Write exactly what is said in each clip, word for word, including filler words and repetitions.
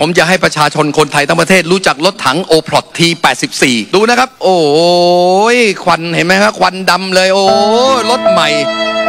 ผมจะให้ประชาชนคนไทยทั้งประเทศรู้จักรถถัง Oplot ที แปดสิบสี่ ดูนะครับโอ้ยควันเห็นไหมครับควันดำเลยโอ้รถใหม่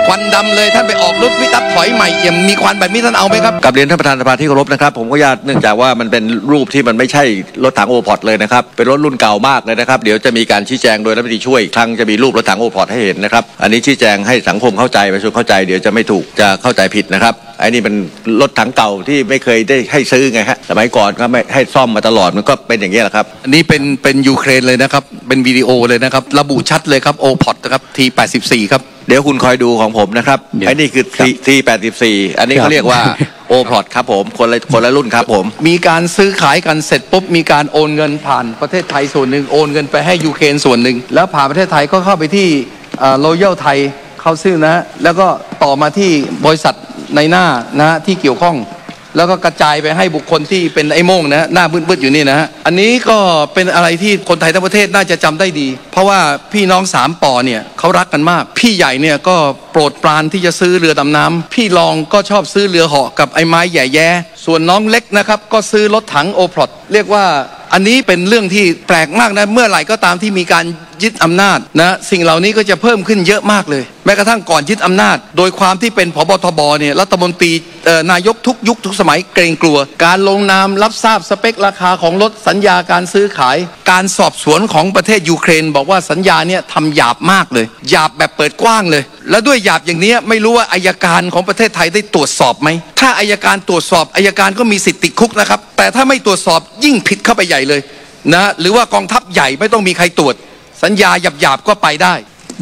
ควันดำเลยท่านไปออกรถวิตัดถอยใหม่เอี่ยมมีควันแบบนี้ท่านเอาไหมครับกับเรียนท่านประธานสภาที่เคารพนะครับผมก็ญาติเนื่องจากว่ามันเป็นรูปที่มันไม่ใช่รถถัง Oplot เลยนะครับเป็นรถรุ่นเก่ามากเลยนะครับเดี๋ยวจะมีการชี้แจงโดยรัฐมนตรีช่วยครั้งจะมีรูปรถถัง Oplot ให้เห็นนะครับอันนี้ชี้แจงให้สังคมเข้าใจประชาชนเข้าใจเดี๋ยวจะไม่ถูกจะเข้าใจผิดนะครับไอ้นี่เป็นรถถังเก่าที่ไม่เคยได้ให้ซื้อไงฮะสมัยก่อนก็ไม่ให้ซ่อมมาตลอดมันก็เป็นอย่างนี้แหละครับอันนี้เป็นเป็นยูเครนเลยนะครับเป็นวิดีโอเลยนะครับระบุชัดเลยครับ Oplot นะครับ ที แปดสิบสี่ ครับเดี๋ยวคุณคอยดูของผมนะครับไอ้นี่คือ ที แปดสิบสี่ อันนี้เขาเรียกว่า Oplot ครับผมคนละคนละรุ่นครับผมมีการซื้อขายกันเสร็จปุ๊บมีการโอนเงินผ่านประเทศไทยส่วนหนึ่งโอนเงินไปให้ยูเครนส่วนหนึ่งแล้วผ่านประเทศไทยก็เข้าไปที่โรยัลไทยเขาซื้อนะแล้วก็ต่อมาที่บริษัทในหน้านะที่เกี่ยวข้องแล้วก็กระจายไปให้บุคคลที่เป็นไอ้โม่งนะหน้าบึ้ดๆอยู่นี่นะฮะอันนี้ก็เป็นอะไรที่คนไทยทั้งประเทศน่าจะจำได้ดีเพราะว่าพี่น้องสามปอเนี่ยเขารักกันมากพี่ใหญ่เนี่ยก็โปรดปรานที่จะซื้อเรือดำน้ำพี่รองก็ชอบซื้อเรือเหาะกับไอ้ไม้แย่แย่ส่วนน้องเล็กนะครับก็ซื้อรถถัง Oplot เรียกว่าอันนี้เป็นเรื่องที่แปลกมากนะเมื่อไหร่ก็ตามที่มีการยึดอำนาจนะสิ่งเหล่านี้ก็จะเพิ่มขึ้นเยอะมากเลยแม้กระทั่งก่อนยึดอำนาจโดยความที่เป็นผบทบเนี่ยรัฐมนตรีนายกทุกยุคทุกสมัยเกรงกลัวการลงนามรับทราบสเปคราคาของรถสัญญาการซื้อขายการสอบสวนของประเทศยูเครนบอกว่าสัญญาเนี่ยทำหยาบมากเลยหยาบแบบเปิดกว้างเลยและด้วยหยาบอย่างนี้ไม่รู้ว่าอัยการของประเทศไทยได้ตรวจสอบไหมถ้าอัยการตรวจสอบอัยการก็มีสิทธิ์ติดคุกนะครับแต่ถ้าไม่ตรวจสอบยิ่งผิดเข้าไปใหญ่เลยนะหรือว่ากองทัพใหญ่ไม่ต้องมีใครตรวจสัญญาหยาบๆก็ไปได้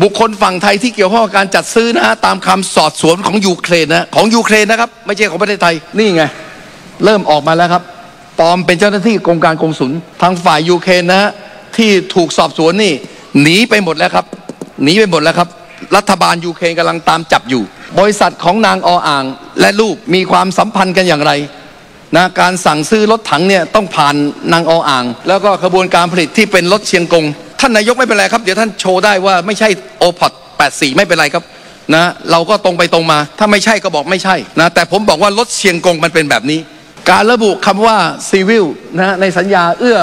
บุคคลฝั่งไทยที่เกี่ยวข้องกับการจัดซื้อนะฮะตามคำสอบสวนของยูเครนนะของยูเครนนะครับไม่ใช่ของประเทศไทยนี่ไงเริ่มออกมาแล้วครับปลอมเป็นเจ้าหน้าที่กรมการกงสุลทางฝ่ายยูเครนนะฮะที่ถูกสอบสวนนี่หนีไปหมดแล้วครับหนีไปหมดแล้วครับรัฐบาลยูเครนกำลังตามจับอยู่บริษัทของนางออ่างและลูกมีความสัมพันธ์กันอย่างไรนะการสั่งซื้อรถถังเนี่ยต้องผ่านนางออ่างแล้วก็ขบวนการผลิตที่เป็นรถเชียงกงท่านนายกไม่เป็นไรครับเดี๋ยวท่านโชว์ได้ว่าไม่ใช่ Oplot แปดสิบสี่ไม่เป็นไรครับนะเราก็ตรงไปตรงมาถ้าไม่ใช่ก็บอกไม่ใช่นะแต่ผมบอกว่ารถเชียงกงมันเป็นแบบนี้การระบุคำว่า Civil นะในสัญญาเอื้อ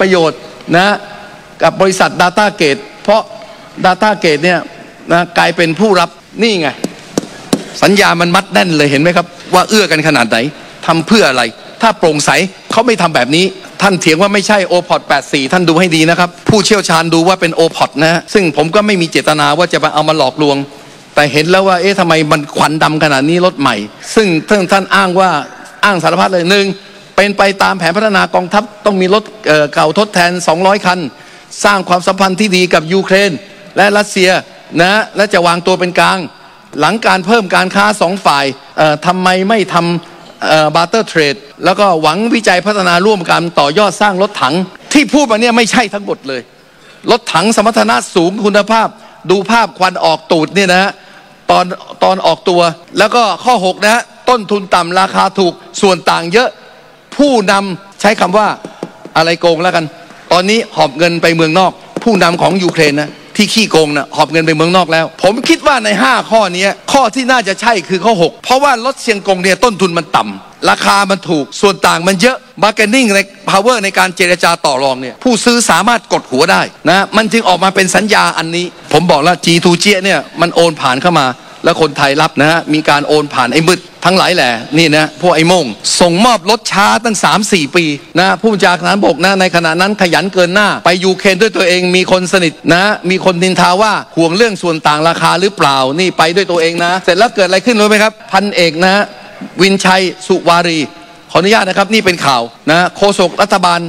ประโยชน์นะกับบริษัท Data Gate เพราะ Data Gate เนี่ยนะกลายเป็นผู้รับนี่ไงสัญญามันมัดแน่นเลยเห็นไหมครับว่าเอื้อกันขนาดไหนทำเพื่ออะไรถ้าโปร่งใสเขาไม่ทำแบบนี้ท่านเถียงว่าไม่ใช่ Oplot แปดสิบสี่ท่านดูให้ดีนะครับผู้เชี่ยวชาญดูว่าเป็น Oplot นะซึ่งผมก็ไม่มีเจตนาว่าจะมาเอามาหลอกลวงแต่เห็นแล้วว่าเอ๊ะทำไมมันควันดำขนาดนี้รถใหม่ซึ่งท่านอ้างว่าอ้างสารพัดเลยหนึ่งเป็นไปตามแผนพัฒนากองทัพต้องมีรถเก่าทดแทนสองร้อยคันสร้างความสัมพันธ์ที่ดีกับยูเครนและรัสเซียนะและจะวางตัวเป็นกลางหลังการเพิ่มการค้าสองฝ่ายทำไมไม่ทำบัตเตอร์เทรดแล้วก็หวังวิจัยพัฒนาร่วมกันต่อยอดสร้างรถถังที่พูดมาเนี่ยไม่ใช่ทั้งหมดเลยรถถังสมรรถนะสูงคุณภาพดูภาพควันออกตูดเนี่ยนะตอนตอนออกตัวแล้วก็ข้อหกนะฮะต้นทุนต่ำราคาถูกส่วนต่างเยอะผู้นำใช้คำว่าอะไรโกงแล้วกันตอนนี้หอบเงินไปเมืองนอกผู้นำของยูเครนนะที่ขี้โกงนะหอบเงินไปเมืองนอกแล้วผมคิดว่าในห้าข้อนี้ข้อที่น่าจะใช่คือข้อหกเพราะว่ารถเชียงกงเนี่ยต้นทุนมันต่ำราคามันถูกส่วนต่างมันเยอะ bargaining ใน power ในการเจรจาต่อรองเนี่ยผู้ซื้อสามารถกดหัวได้นะมันจึงออกมาเป็นสัญญาอันนี้ผมบอกแล้ว จี ทู จี เนี่ยมันโอนผ่านเข้ามาแล้วคนไทยรับนะฮะมีการโอนผ่านไอ้มืดทั้งหลายแหละนี่นะพวกไอ้โมงส่งมอบรถช้าตั้ง สามถึงสี่ ปีนะผู้บัญชาการบกนะในขณะนั้นขยันเกินหน้าไปยูเครนด้วยตัวเองมีคนสนิทนะมีคนนินทาว่าห่วงเรื่องส่วนต่างราคาหรือเปล่านี่ไปด้วยตัวเองนะเสร็จแล้วเกิดอะไรขึ้นรู้ไหมครับพันเอกนะวินชัยสุวารีขออนุญาตนะครับนี่เป็นข่าวนะโฆษกรัฐบาล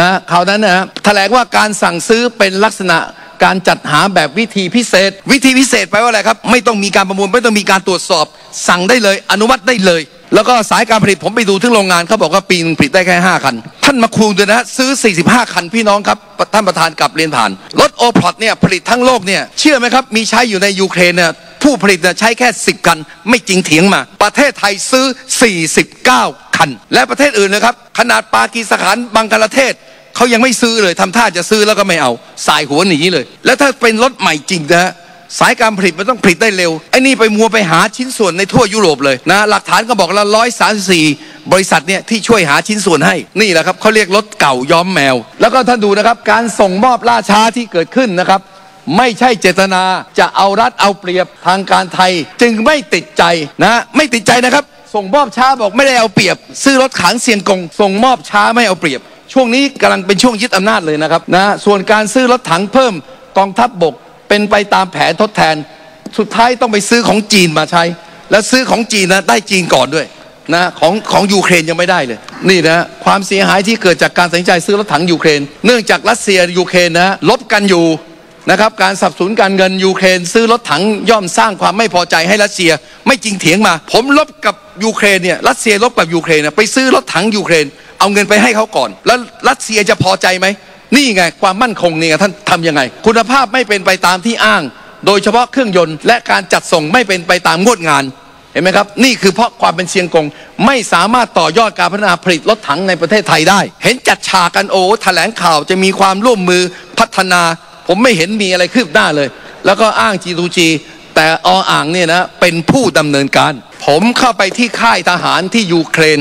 นะข่าวนั้นนะแถลงว่าการสั่งซื้อเป็นลักษณะการจัดหาแบบวิธีพิเศษวิธีพิเศษแปลว่าอะไรครับไม่ต้องมีการประมูลไม่ต้องมีการตรวจสอบสั่งได้เลยอนุมัติได้เลยแล้วก็สายการผลิตผมไปดูที่โรงงานเขาบอกว่าปีนึงผลิตได้แค่ห้าคันท่านมาคูณด้วยนะซื้อสี่สิบห้าคันพี่น้องครับท่านประธานกลับเรียนผ่านรถ Oplot เนี่ยผลิตทั้งโลกเนี่ยเชื่อไหมครับมีใช้อยู่ในยูเครนเนี่ยผู้ผลิตเนี่ยใช้แค่สิบคันไม่จริงเถียงมาประเทศไทยซื้อสี่สิบเก้าคันและประเทศอื่นนะครับขนาดปากีสถานบังกลาเทศเขายังไม่ซื้อเลยทำท่าจะซื้อแล้วก็ไม่เอาสายหัวหนีเลยแล้วถ้าเป็นรถใหม่จริงนะ สายการผลิตมันต้องผลิตได้เร็วไอ้นี่ไปมัวไปหาชิ้นส่วนในทั่วยุโรปเลยนะหลักฐานก็บอกละร้อยสามสิบสี่บริษัทเนี่ยที่ช่วยหาชิ้นส่วนให้นี่แหละครับเขาเรียกรถเก่าย้อมแมวแล้วก็ท่านดูนะครับการส่งมอบล่าช้าที่เกิดขึ้นนะครับไม่ใช่เจตนาจะเอารัดเอาเปรียบทางการไทยจึงไม่ติดใจนะไม่ติดใจนะครับส่งมอบช้าบอกไม่ได้เอาเปรียบซื้อรถขางเซียนกงส่งมอบช้าไม่เอาเปรียบช่วงนี้กำลังเป็นช่วงยึดอำนาจเลยนะครับนะส่วนการซื้อรถถังเพิ่มกองทัพบกเป็นไปตามแผนทดแทนสุดท้ายต้องไปซื้อของจีนมาใช้และซื้อของจีนนะได้จีนก่อนด้วยนะของของยูเครนยังไม่ได้เลยนี่นะความเสียหายที่เกิดจากการตัดสินใจซื้อรถถังยูเครนเนื่องจากรัสเซียยูเครนนะลบกันอยู่นะครับการสนับสนุนการเงินยูเครนซื้อรถถังย่อมสร้างความไม่พอใจให้รัสเซียไม่จริงเถียงมาผมลบกับยูเครนเนี่ยรัสเซียลบกับยูเครนไปซื้อรถถังยูเครนเอาเงินไปให้เขาก่อนแล้วรัสเซียจะพอใจไหมนี่ไงความมั่นคงนี่ไงท่านทำยังไงคุณภาพไม่เป็นไปตามที่อ้างโดยเฉพาะเครื่องยนต์และการจัดส่งไม่เป็นไปตามงวดงานเห็นไหมครับนี่คือเพราะความเป็นเซียงกงไม่สามารถต่อยอดการพัฒนาผลิตรถถังในประเทศไทยได้เห็นจัดฉากกันโอ้แถลงข่าวจะมีความร่วมมือพัฒนาผมไม่เห็นมีอะไรคืบหน้าเลยแล้วก็อ้าง จี ทู จี แต่ออ่างเนี่ยนะเป็นผู้ดำเนินการผมเข้าไปที่ค่ายทหารที่ยูเครน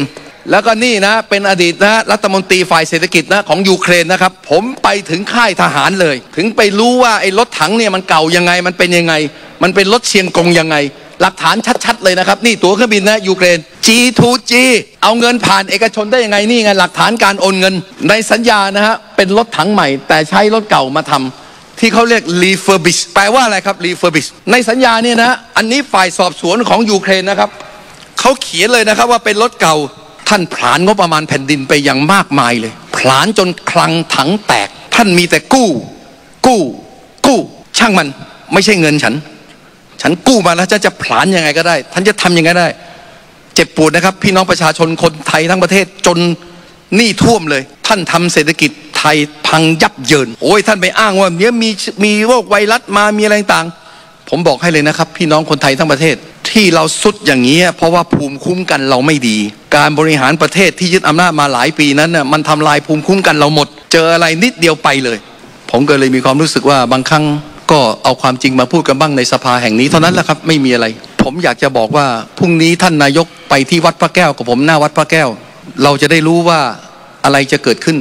แล้วก็นี่นะเป็นอดีตนะรัฐมนตรีฝ่ายเศรษฐกิจนะของยูเครนนะครับผมไปถึงค่ายทหารเลยถึงไปรู้ว่าไอ้รถถังเนี่ยมันเก่ายังไงมันเป็นยังไงมันเป็นรถเชียงกงยังไงหลักฐานชัดๆเลยนะครับนี่ตั๋วเครื่องบินนะยูเครน จี ทู จี เอาเงินผ่านเอกชนได้ยังไงนี่ไงหลักฐานการโอนเงินในสัญญานะฮะเป็นรถถังใหม่แต่ใช้รถเก่ามาทำที่เขาเรียก refurbish แปลว่าอะไรครับ refurbish ในสัญญาเนี่ยนะอันนี้ฝ่ายสอบสวนของยูเครนนะครับเขาเขียนเลยนะครับว่าเป็นรถเก่าท่านผลาญงบประมาณแผ่นดินไปอย่างมากมายเลยผลาญจนคลังถังแตกท่านมีแต่กู้กู้กู้ช่างมันไม่ใช่เงินฉันฉันกู้มาแล้วจะจะผลาญยังไงก็ได้ท่านจะทำยังไงได้เจ็บปวดนะครับพี่น้องประชาชนคนไทยทั้งประเทศจนหนี้ท่วมเลยท่านทำเศรษฐกิจไทยพังยับเยินโอ้ยท่านไปอ้างว่าเนี้ยมีมีโรคไวรัสมามีอะไรต่างผมบอกให้เลยนะครับพี่น้องคนไทยทั้งประเทศที่เราสุดอย่างนี้เพราะว่าภูมิคุ้มกันเราไม่ดีการบริหารประเทศที่ยึดอำนาจมาหลายปีนั้นน่ะมันทำลายภูมิคุ้มกันเราหมดเจออะไรนิดเดียวไปเลยผมก็เลยมีความรู้สึกว่าบางครั้งก็เอาความจริงมาพูดกันบ้างในสภาแห่งนี้เท่านั้นแหละครับไม่มีอะไรผมอยากจะบอกว่าพรุ่งนี้ท่านนายกไปที่วัดพระแก้วกับผมหน้าวัดพระแก้วเราจะได้รู้ว่าอะไรจะเกิดขึ้น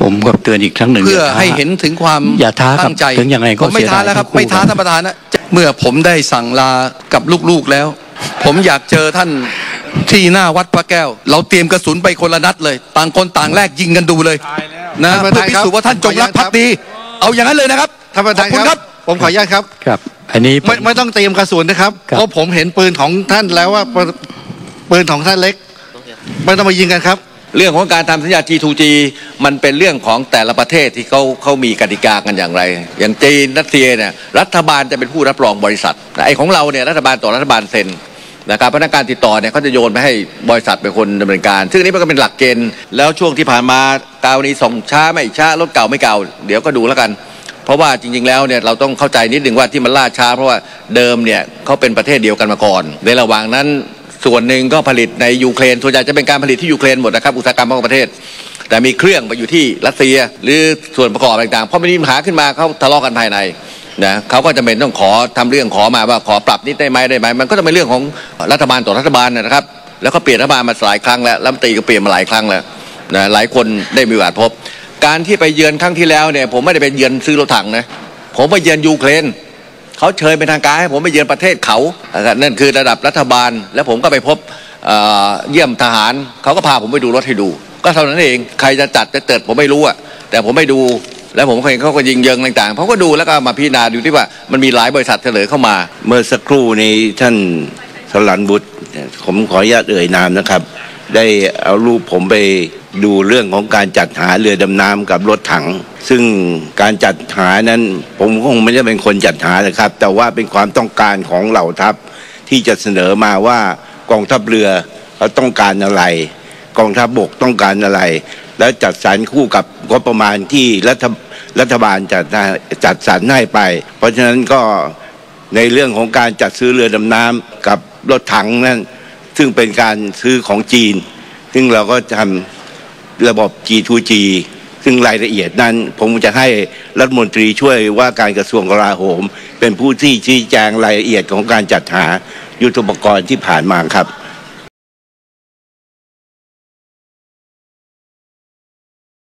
ผมก็เตือนอีกครั้งหนึ่งเพื่อให้เห็นถึงความตั้งใจถึงยังไงก็ไม่ท้าแล้วครับไม่ท้าท่านประธานนะเมื่อผมได้สั่งลากับลูกๆแล้วผมอยากเจอท่านที่หน้าวัดพระแก้วเราเตรียมกระสุนไปคนละนัดเลยต่างคนต่างแลกยิงกันดูเลยนะเพื่อพิสูจน์ว่าท่านจงรักภักดีเอาอย่างนั้นเลยนะครับท่านประธานครับผมขออนุญาตครับครับอันนี้ไม่ไม่ต้องเตรียมกระสุนนะครับเพราะผมเห็นปืนของท่านแล้วว่าปืนของท่านเล็กไม่ต้องมายิงกันครับเรื่องของการทำสัญญา จี ทู จี มันเป็นเรื่องของแต่ละประเทศที่เขาเขามีกติกากันอย่างไรอย่างจีนรัสเซียเนี่ยรัฐบาลจะเป็นผู้รับรองบริษัทไอ้ของเราเนี่ยรัฐบาลต่อรัฐบาลเซ็นนะครับพนักงานติดต่อเนี่ยเขาจะโยนไปให้บริษัทเป็นคนดำเนินการซึ่งนี้มันก็เป็นหลักเกณฑ์แล้วช่วงที่ผ่านมาการนี้ส่งช้าไม่ช้ารถเก่าไม่เก่าเดี๋ยวก็ดูแล้วกันเพราะว่าจริงๆแล้วเนี่ยเราต้องเข้าใจนิดนึงว่าที่มันล่าช้าเพราะว่าเดิมเนี่ยเขาเป็นประเทศเดียวกันมาก่อนในระหว่างนั้นส่วนหนึ่งก็ผลิตในยูเครนส่วนใหญ่จะเป็นการผลิตที่ยูเครนหมดนะครับอุตสาหกรรมของประเทศแต่มีเครื่องไปอยู่ที่รัสเซียหรือส่วนประกอบต่างๆเพราะมันมีปัญหาขึ้นมาเขาทะเลาะกันภายในนะเขาก็จะเป็นต้องขอทำเรื่องขอมาว่าขอปรับนิดได้ไหมได้ไหมมันก็จะเป็นเรื่องของรัฐบาลต่อรัฐบาลนะครับแล้วก็เปลี่ยนรัฐบาลมาหลายครั้งแล้วรัฐมนตรีก็เปลี่ยนมาหลายครั้งแล้วนะหลายคนได้มีโอกาสพบการที่ไปเยือนครั้งที่แล้วเนี่ยผมไม่ได้ไปเยือนซื้อรถถังนะผมไปเยือนยูเครนเขาเชิญเป็นทางการให้ผมไปเยือนประเทศเขานั่นคือระดับรัฐบาลแล้วผมก็ไปพบเยี่ยมทหารเขาก็พาผมไปดูรถให้ดูก็เท่านั้นเองใครจะจัดจะเติดผมไม่รู้อ่ะแต่ผมไปดูแล้วผมเห็นเขาก็ยิงเยิงต่างๆเขาก็ดูแล้วก็มาพิจารณาดูที่ว่ามันมีหลายบริษัทเสนอเข้ามาเมื่อสักครู่ในท่านสลันบุตรผมขออนุญาตเอ่ยนามนะครับได้เอารูปผมไปดูเรื่องของการจัดหาเรือดำน้ำกับรถถังซึ่งการจัดหานั้นผมคงไม่ได้เป็นคนจัดหานะครับแต่ว่าเป็นความต้องการของเหล่าทัพที่จะเสนอมาว่ากองทัพเรือเขาต้องการอะไรกองทัพบกต้องการอะไรแล้วจัดสรรคู่กับงบประมาณที่รัฐรัฐบาลจัดจัดสรรให้ไปเพราะฉะนั้นก็ในเรื่องของการจัดซื้อเรือดำน้ำกับรถถังนั้นซึ่งเป็นการซื้อของจีนซึ่งเราก็ทำระบบ จี ทู จี ซึ่งรายละเอียดนั้นผมจะให้รัฐมนตรีช่วยว่าการกระทรวงกลาโหมเป็นผู้ที่ชี้แจงรายละเอียดของการจัดหายุทโธปกรณ์ที่ผ่านมาครับ